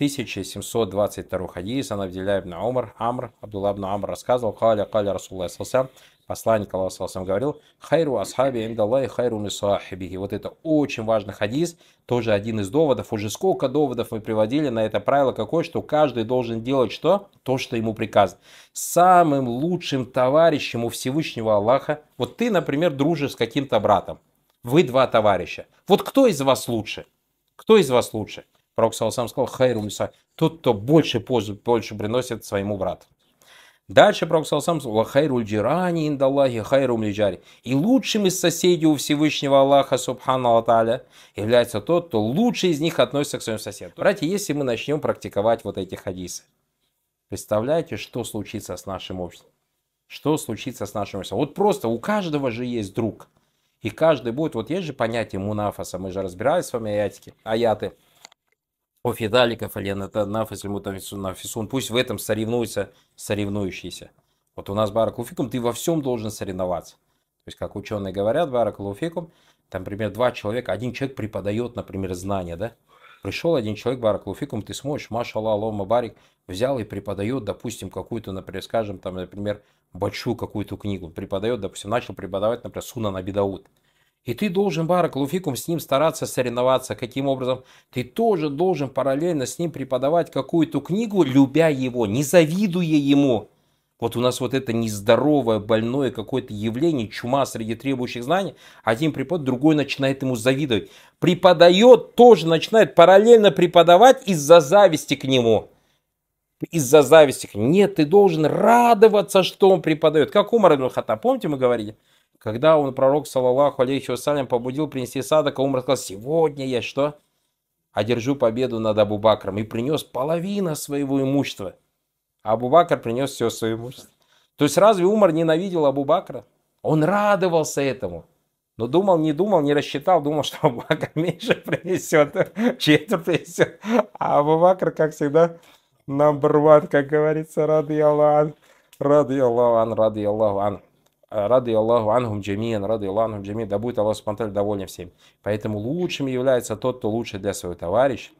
1722 хадис, она Абдулла ибн Амр, Абдулла ибн Амр рассказывал, каля Расулла Салсам, посланник Аллаха Салсам говорил, хайру асхаби имдаллахи хайру мисахибихи. Вот это очень важный хадис, тоже один из доводов, уже сколько доводов мы приводили на это правило какое, что каждый должен делать что? То, что ему приказано. Самым лучшим товарищем у Всевышнего Аллаха, вот ты, например, дружишь с каким-то братом, вы два товарища, вот кто из вас лучше? Кто из вас лучше? Пророк Саллаллаху алейхи ва саллям сказал, хайру миса, тот, кто больше пользы приносит своему брату. Дальше Пророк Саллаллаху алейхи ва саллям сказал, хайру млиджари. И лучшим из соседей у Всевышнего Аллаха, субханаллаху тааля, является тот, кто лучше из них относится к своему соседу. Братья, если мы начнем практиковать вот эти хадисы, представляете, что случится с нашим обществом? Что случится с нашим обществом? Вот просто у каждого же есть друг. И каждый будет, вот есть же понятие мунафаса, мы же разбирались с вами аяты. Пусть в этом соревнуются соревнующиеся. Вот у нас баракаллаху фикум, ты во всем должен соревноваться. То есть, как ученые говорят, баракаллаху фикум, там, например, два человека, один человек преподает, например, знания, да? Пришел один человек, баракаллаху фикум, ты смотришь, машаллах, аллахумма барик, взял и преподает, допустим, какую-то, например, скажем, там, например, большую какую-то книгу, преподает, допустим, начал преподавать, например, Сунан Абу Дауд. И ты должен, баракаллаху фикум, с ним стараться соревноваться. Каким образом? Ты тоже должен параллельно с ним преподавать какую-то книгу, любя его, не завидуя ему. Вот у нас вот это нездоровое, больное какое-то явление, чума среди требующих знаний. Один преподает, другой начинает ему завидовать. Преподает, тоже начинает параллельно преподавать из-за зависти к нему. Из-за зависти к нему. Нет, ты должен радоваться, что он преподает. Как у Маргул Хата, помните, мы говорили? Когда он, пророк, саллаллаху алейхи вассалям, побудил принести садаку, Умар сказал, сегодня я что? Одержу победу над Абу Бакром. И принес половину своего имущества. А Абу Бакр принес все свое имущество. То есть разве Умар ненавидел Абу Бакра? Он радовался этому. Но думал, не рассчитал, думал, что Абу Бакр меньше принесет, четверть принесет. А Абу Бакр, как всегда, number 1, как говорится, ради Аллаху ан. Ради Аллаху анхум джамиан, ради Аллаху анхум джамиан, да будет Аллах субхана ва тааля доволен всем. Поэтому лучшим является тот, кто лучше для своего товарища.